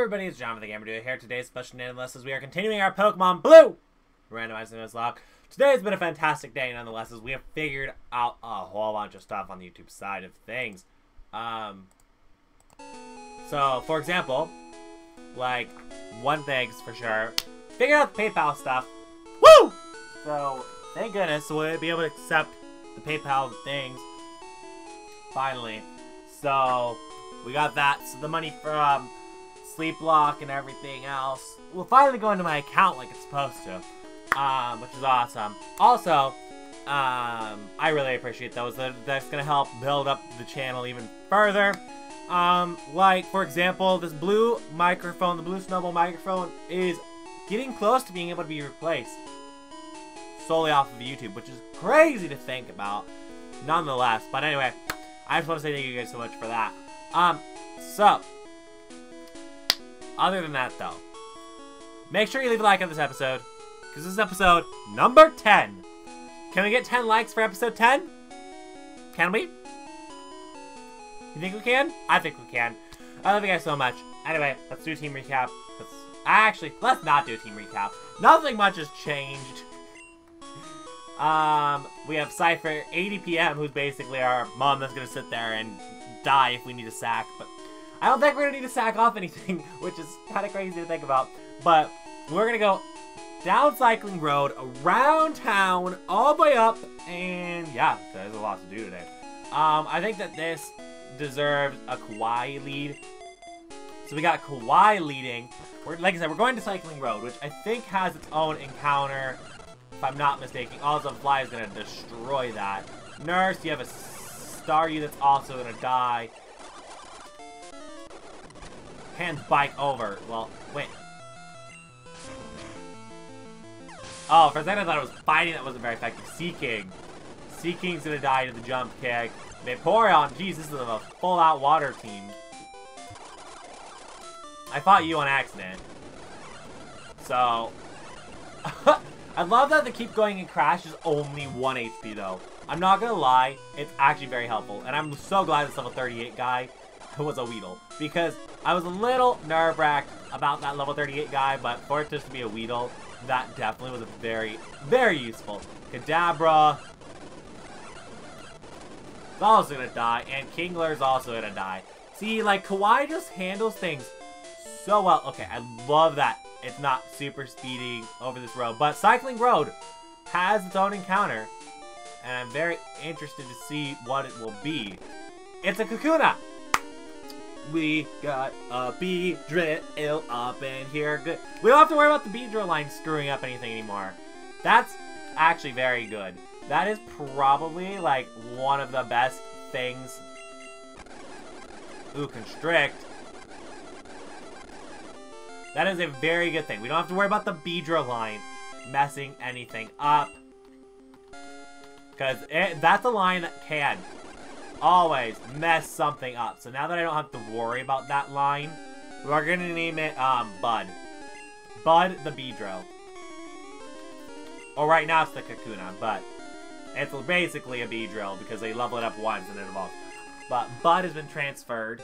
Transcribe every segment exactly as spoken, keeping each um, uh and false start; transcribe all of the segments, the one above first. everybody, it's John with the GamerDuo here. Today's special day, unless as we are continuing our Pokemon Blue randomizing Nuzlocke. Today has been a fantastic day, nonetheless, as we have figured out a whole bunch of stuff on the YouTube side of things. Um, so, for example, like, one thing's for sure, figured out the PayPal stuff. Woo! So, thank goodness we'll be able to accept the PayPal things, finally. So, we got that. So the money from Sleeplock and everything else will finally go into my account like it's supposed to. Um, which is awesome. Also, um, I really appreciate those. That's gonna help build up the channel even further. Um, like, for example, this blue microphone, the blue snowball microphone, is getting close to being able to be replaced solely off of YouTube, which is crazy to think about, nonetheless. But anyway, I just want to say thank you guys so much for that. Um, so, other than that, though, make sure you leave a like on this episode, because this is episode number ten. Can we get ten likes for episode ten? Can we? You think we can? I think we can. I love you guys so much. Anyway, let's do a team recap. Let's, actually, let's not do a team recap. Nothing much has changed. Um, we have Cypher, eighty P M, who's basically our mom that's going to sit there and die if we need a sack, but I don't think we're going to need to sack off anything, which is kind of crazy to think about, but we're going to go down Cycling Road, around town, all the way up, and yeah, there's a lot to do today. Um, I think that this deserves a Kawhi lead, so we got Kawhi leading. We're, like I said, we're going to Cycling Road, which I think has its own encounter, if I'm not mistaken. Also, Fly is going to destroy that. Nurse, you have a Staryu that's also going to die. Hands bike over. Well, wait. Oh, for a second I thought it was fighting that wasn't very effective. Sea King. Sea King's going to die to the jump kick. Vaporeon. Jeez, this is a full-out water team. I fought you on accident. So... I love that the keep going and crash is only one H P, though. I'm not gonna lie, it's actually very helpful. And I'm so glad this level thirty-eight guy was a Weedle, because I was a little nerve-wracked about that level thirty-eight guy, but for it just to be a Weedle, that definitely was a very, very useful. Kadabra is also gonna die, and Kingler's also gonna die. See, like, Kawhi just handles things so well. Okay, I love that. It's not super speeding over this road, but Cycling Road has its own encounter, and I'm very interested to see what it will be. It's a Kakuna. We got a bee drill up in here. Good. We don't have to worry about the bee drill line screwing up anything anymore. That's actually very good. That is probably like one of the best things. Ooh, Constrict. That is a very good thing. We don't have to worry about the Beedra line messing anything up. Because that's a line that can always mess something up. So now that I don't have to worry about that line, we're going to name it um, Bud. Bud the Beedra. Or right now it's the Kakuna, but it's basically a Beedra because they level it up once and it evolves. But Bud has been transferred.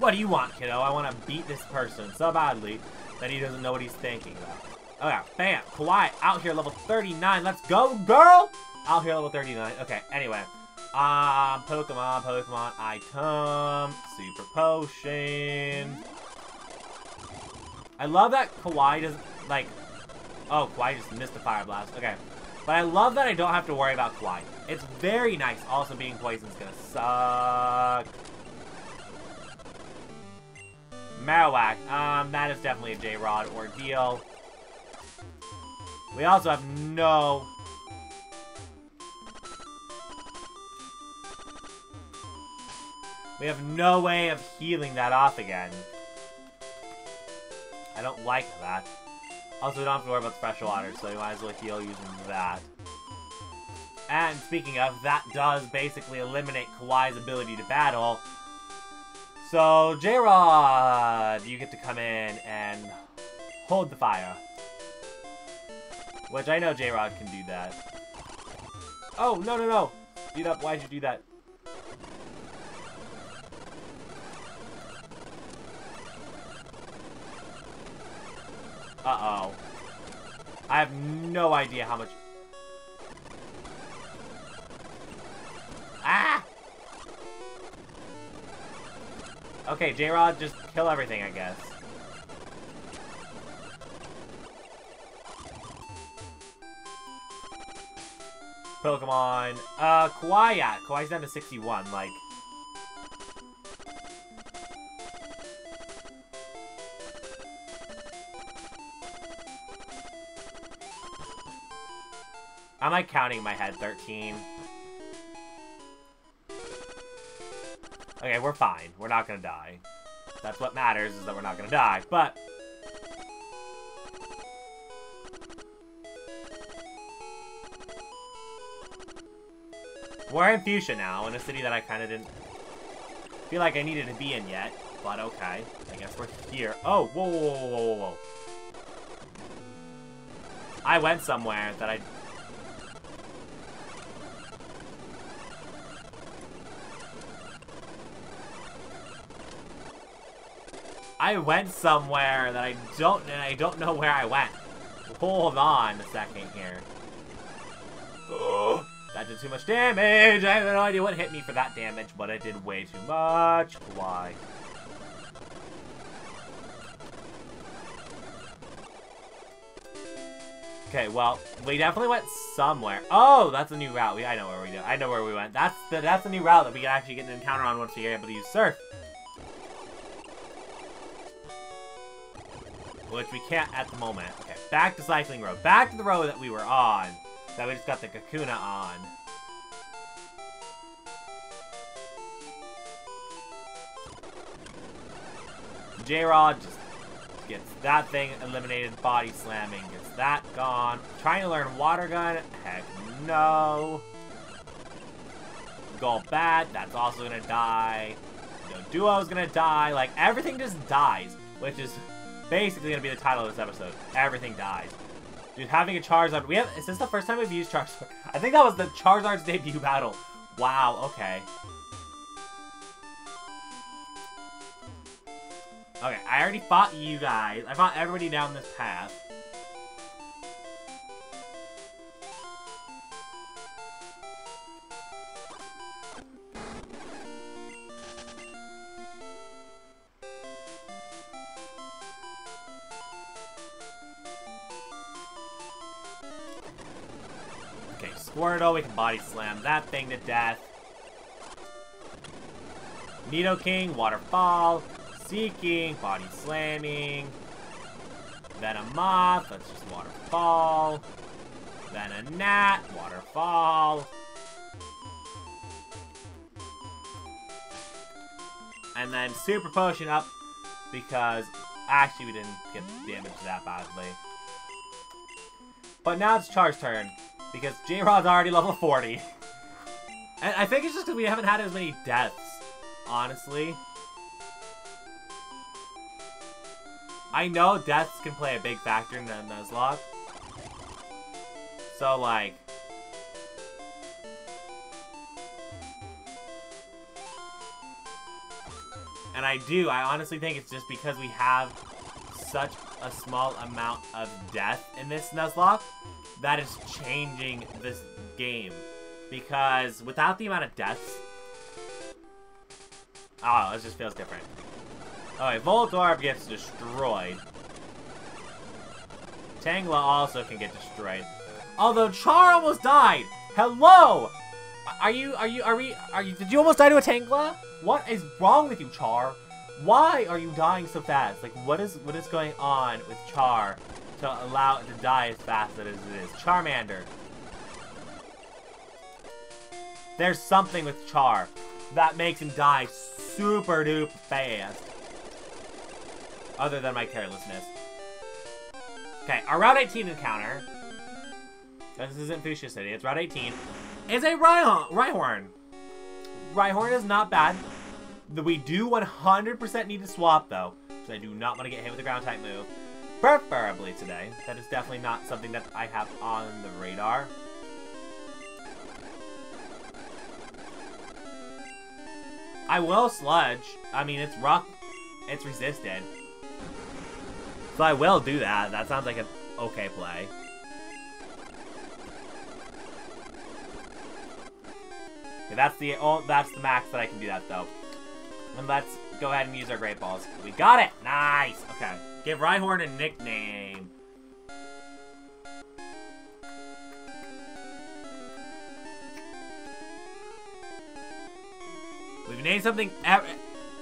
What do you want, kiddo? I want to beat this person so badly that he doesn't know what he's thinking about. Okay, bam. Kawhi out here, level thirty-nine. Let's go, girl! Out here, level thirty-nine. Okay, anyway. Um, Pokemon, Pokemon, item. Super Potion. I love that Kawhi doesn't, like... Oh, Kawhi just missed the Fire Blast. Okay. But I love that I don't have to worry about Kawhi. It's very nice. Also, being poisoned is gonna suck. Marowak, um, that is definitely a J-Rod ordeal. We also have no... We have no way of healing that off again. I don't like that. Also, we don't have to worry about special water, so you might as well heal using that. And speaking of, that does basically eliminate Kawhi's ability to battle. So, J-Rod, you get to come in and hold the fire. Which I know J-Rod can do that. Oh, no, no, no. Beat up, why'd you do that? Uh-oh. I have no idea how much... Ah! Okay, J-Rod, just kill everything, I guess. Pokemon. Uh, Kawhi, yeah. Kawhi's down to sixty-one, like... I'm like counting in my head, thirteen. Okay, we're fine. We're not gonna die. That's what matters, is that we're not gonna die, but... We're in Fuchsia now, in a city that I kinda didn't feel like I needed to be in yet, but okay. I guess we're here. Oh, whoa, whoa, whoa, whoa, whoa, whoa. I went somewhere that I... I went somewhere that I don't, and I don't know where I went. Hold on a second here. Ugh, that did too much damage. I have no idea what hit me for that damage, but I did way too much. Why? Okay, well, we definitely went somewhere. Oh, that's a new route. We, I know where we did. I know where we went. That's the that's the new route that we can actually get an encounter on once you're able to use Surf. Which we can't at the moment. Okay, back to Cycling Road. Back to the road that we were on. That we just got the Kakuna on. J-Rod just gets that thing eliminated. Body slamming. Gets that gone. Trying to learn Water Gun. Heck no. Golbat. That's also gonna die. No Duo's gonna die. Like, everything just dies. Which is... basically gonna be the title of this episode. Everything dies. Dude, having a Charizard. We have. Is this the first time we've used Charizard? I think that was the Charizard's debut battle. Wow. Okay. Okay. I already fought you guys. I fought everybody down this path. Squirtle, we can body slam that thing to death. Nido King, Waterfall, Seeking, body slamming. Venomoth, that's just Waterfall. Venonat, Waterfall. And then Super Potion up because actually we didn't get damage that badly. But now it's Char's turn. Because J-Rod's already level forty. And I think it's just because we haven't had as many deaths, honestly. I know deaths can play a big factor in the Nuzlocke. So, like... And I do. I honestly think it's just because we have such a small amount of death in this Nuzlocke. That is changing this game. Because without the amount of deaths... Oh, it just feels different. Alright, Voltorb gets destroyed. Tangela also can get destroyed. Although Char almost died! Hello! Are you, are you, are we, are you, did you almost die to a Tangela? What is wrong with you, Char? Why are you dying so fast? Like, what is, what is going on with Char? To allow it to die as fast as it is. Charmander. There's something with Char that makes him die super duper fast. Other than my carelessness. Okay, our Route eighteen encounter. This isn't Fuchsia City, it's Route eighteen. It's a Rhyhorn. Rhyhorn is not bad. We do one hundred percent need to swap though. So I do not want to get hit with a ground type move. Preferably today. That is definitely not something that I have on the radar. I will sludge. I mean, it's rock, it's resisted. So I will do that. That sounds like an okay play. Okay, that's the oh, that's the max that I can do that though. And let's go ahead and use our Great Balls. We got it! Nice! Okay. Give Rhyhorn a nickname. We've named something...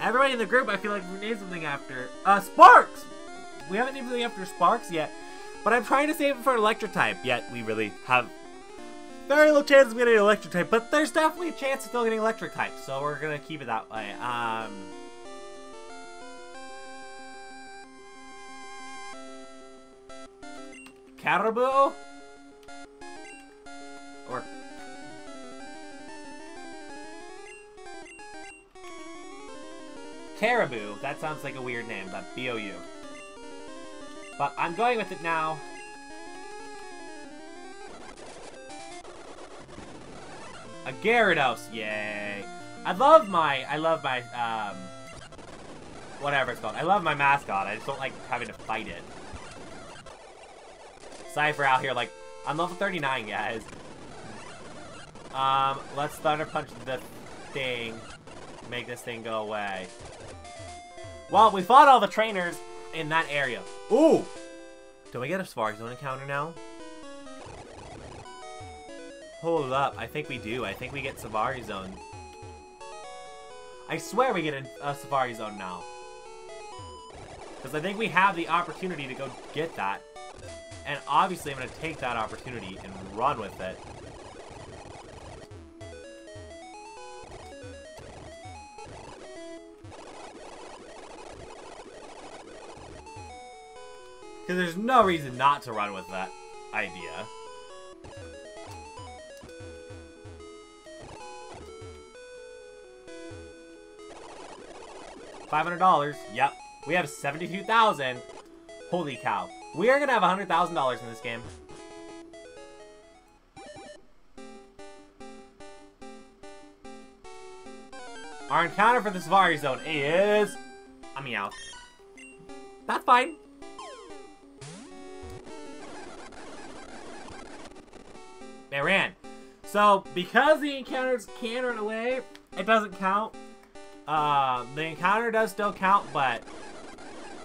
Everybody in the group, I feel like we've named something after... Uh, Sparks! We haven't named something after Sparks yet. But I'm trying to save it for an Electric type. Yet we really have... very little chance of getting an Electric type, but there's definitely a chance of still getting Electric type, so we're gonna keep it that way. Um, Caribou? Or... Caribou. That sounds like a weird name, but B O U. But I'm going with it now. A Gyarados, yay! I love my, I love my, um, whatever it's called. I love my mascot, I just don't like having to fight it. Cypher out here, like, I'm level thirty-nine, guys. Um, let's Thunder Punch the thing. Make this thing go away. Well, we fought all the trainers in that area. Ooh! Do we get a Safari Zone encounter now? Hold up, I think we do. I think we get Safari Zone. I swear we get a, a Safari Zone now. Because I think we have the opportunity to go get that. And obviously I'm going to take that opportunity and run with it. Because there's no reason not to run with that idea. five hundred dollars. Yep. We have seventy-two thousand dollars. Holy cow. We are going to have one hundred thousand dollars in this game. Our encounter for the Safari Zone is... a Meow. That's fine. They ran. So, because the encounters can run away, it doesn't count. Uh, the encounter does still count, but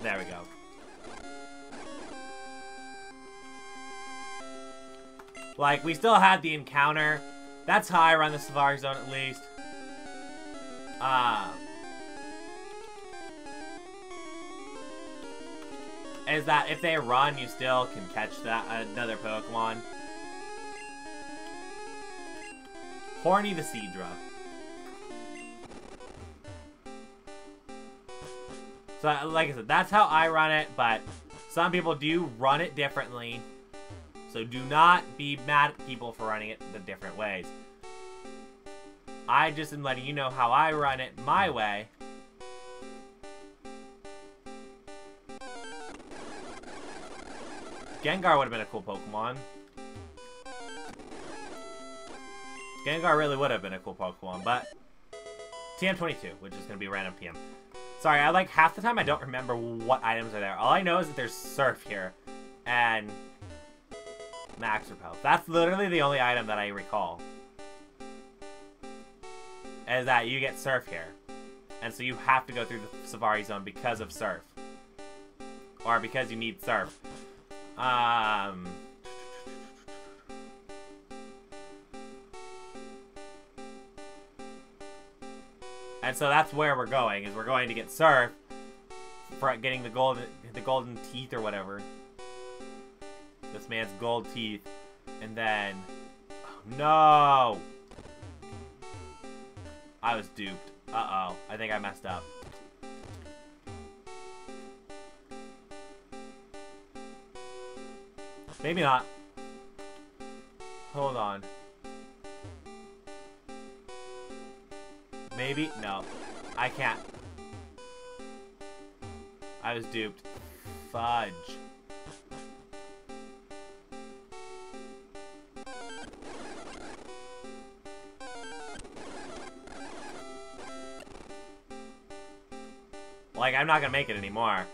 there we go. Like, we still had the encounter. That's how I run the Safari Zone, at least. Uh, is that if they run, you still can catch that another Pokemon. Horny the Seedra. So, like I said, that's how I run it, but some people do run it differently. So do not be mad at people for running it the different ways. I just am letting you know how I run it my way. Gengar would have been a cool Pokemon. Gengar really would have been a cool Pokemon, but... T M twenty-two, which is going to be random P M. Sorry, I like half the time I don't remember what items are there. All I know is that there's Surf here and Max Repel. That's literally the only item that I recall. Is that you get Surf here. And so you have to go through the Safari Zone because of Surf. Or because you need Surf. Um... And so that's where we're going, is we're going to get Surf for getting the golden, the golden teeth or whatever. This man's gold teeth. And then... Oh, no! I was duped. Uh-oh. I think I messed up. Maybe not. Hold on. Maybe? No. I can't. I was duped. Fudge. Like, I'm not gonna make it anymore.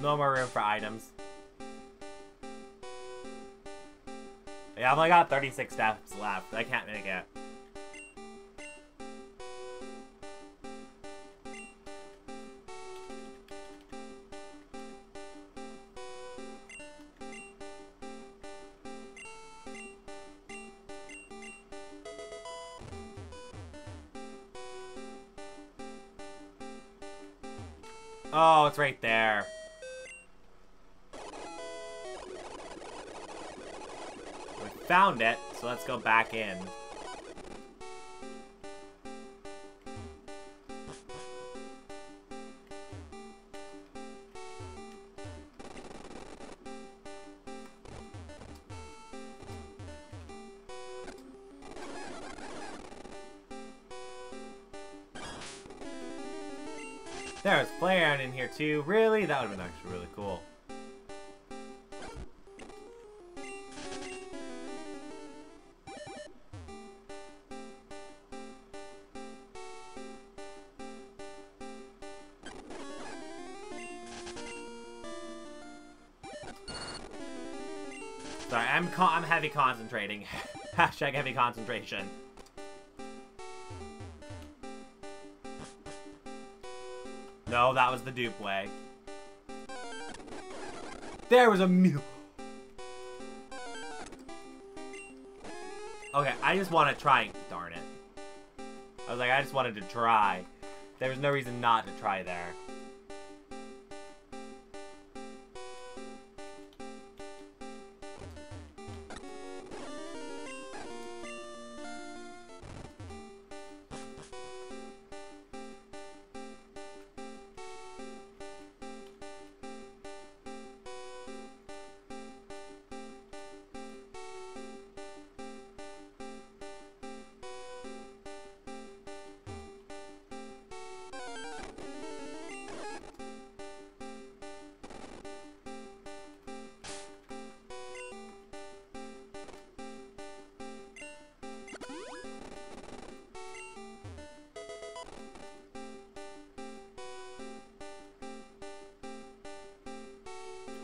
No more room for items. Yeah, I've only got thirty-six steps left. I can't make it. Oh, it's right there. Found it, so let's go back in. There's Flareon in here too. Really? That would've been actually really cool. Sorry, I'm con I'm heavy concentrating. Hashtag heavy concentration. No, that was the dupe way. There was a Mew. Okay, I just want to try. Darn it. I was like, I just wanted to try. There was no reason not to try there.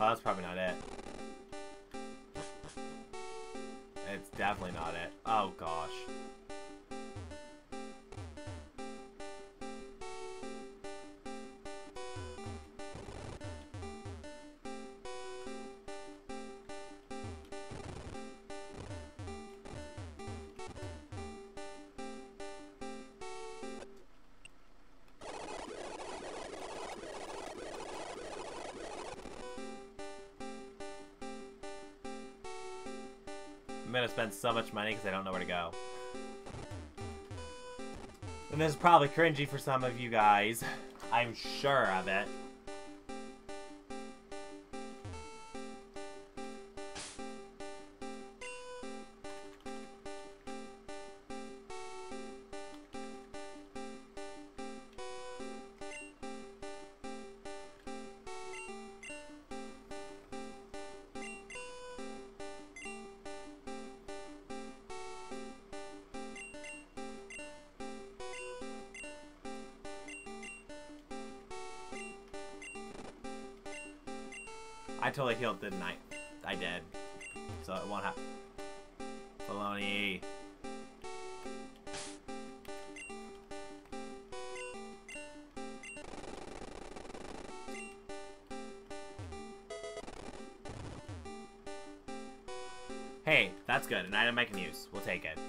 Oh, that's probably not it. It's definitely not it. Oh, gosh. I'm gonna spend so much money because I don't know where to go. And this is probably cringy for some of you guys. I'm sure of it. I totally healed, didn't I? I did. So it won't happen. Baloney. Hey, that's good. An item I can use. We'll take it.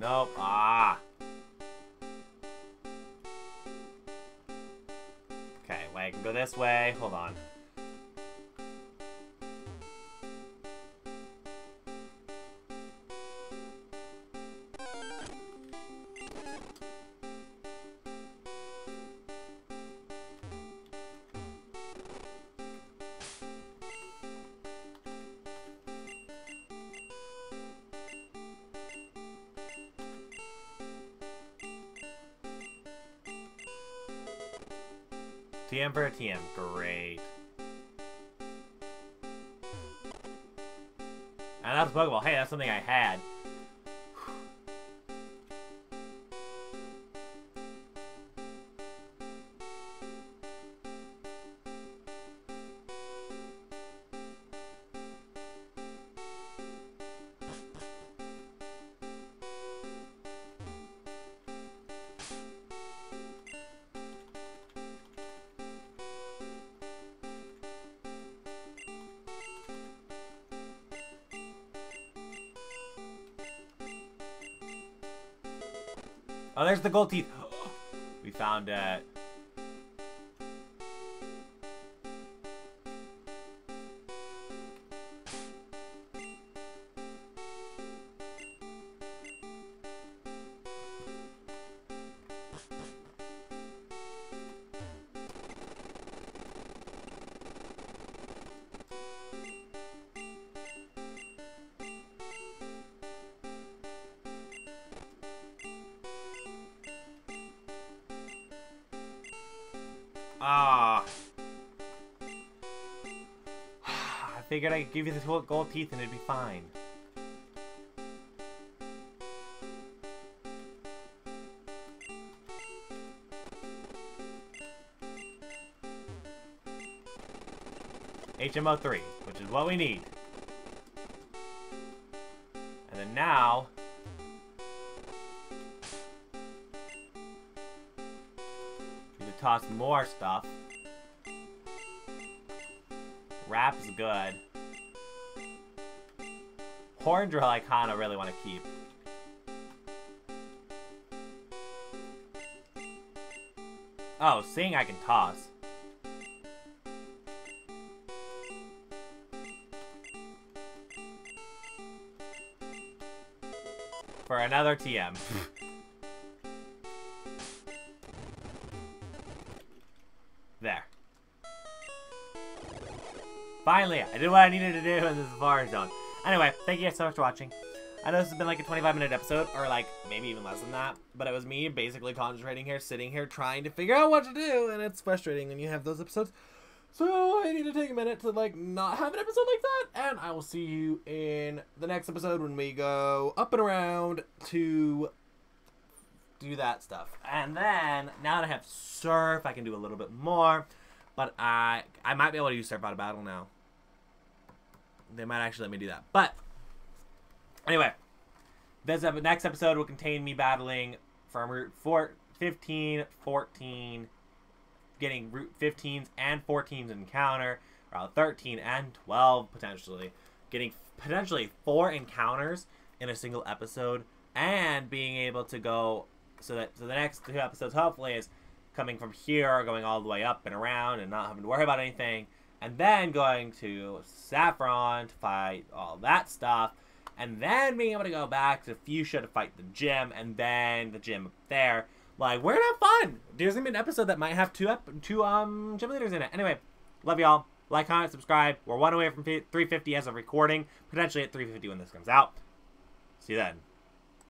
Nope. Ah. Okay, wait, I can go this way. Hold on. T M for a T M, great. And that was Pokeball. Hey, that's something I had. Oh, there's the gold teeth. We found it. Ah. I figured I could give you the two gold teeth and it'd be fine. H M O three, which is what we need. And then now... toss more stuff. Rap's good. Horn Drill I kinda really wanna keep. Oh, seeing I can toss. For another T M. There. Finally, I did what I needed to do in the Safari Zone. Anyway, thank you guys so much for watching. I know this has been like a twenty-five minute episode, or like maybe even less than that, but it was me basically concentrating here, sitting here, trying to figure out what to do, and it's frustrating when you have those episodes. So I need to take a minute to like not have an episode like that, and I will see you in the next episode when we go up and around to... do that stuff. And then now that I have Surf, I can do a little bit more, but I I might be able to use Surf out of battle now. They might actually let me do that. But anyway, this episode, next episode will contain me battling from Route four, fifteen, fourteen, getting Route fifteens and fourteens encounter, Route thirteen and twelve potentially, getting potentially four encounters in a single episode, and being able to go. So that so the next two episodes hopefully is coming from here, going all the way up and around and not having to worry about anything. And then going to Saffron to fight all that stuff. And then being able to go back to Fuchsia to fight the gym and then the gym up there. Like, we're gonna have fun! There's gonna be an episode that might have two ep two um gym leaders in it. Anyway, love y'all. Like, comment, subscribe. We're one away from three fifty as of recording. Potentially at three fifty when this comes out. See you then.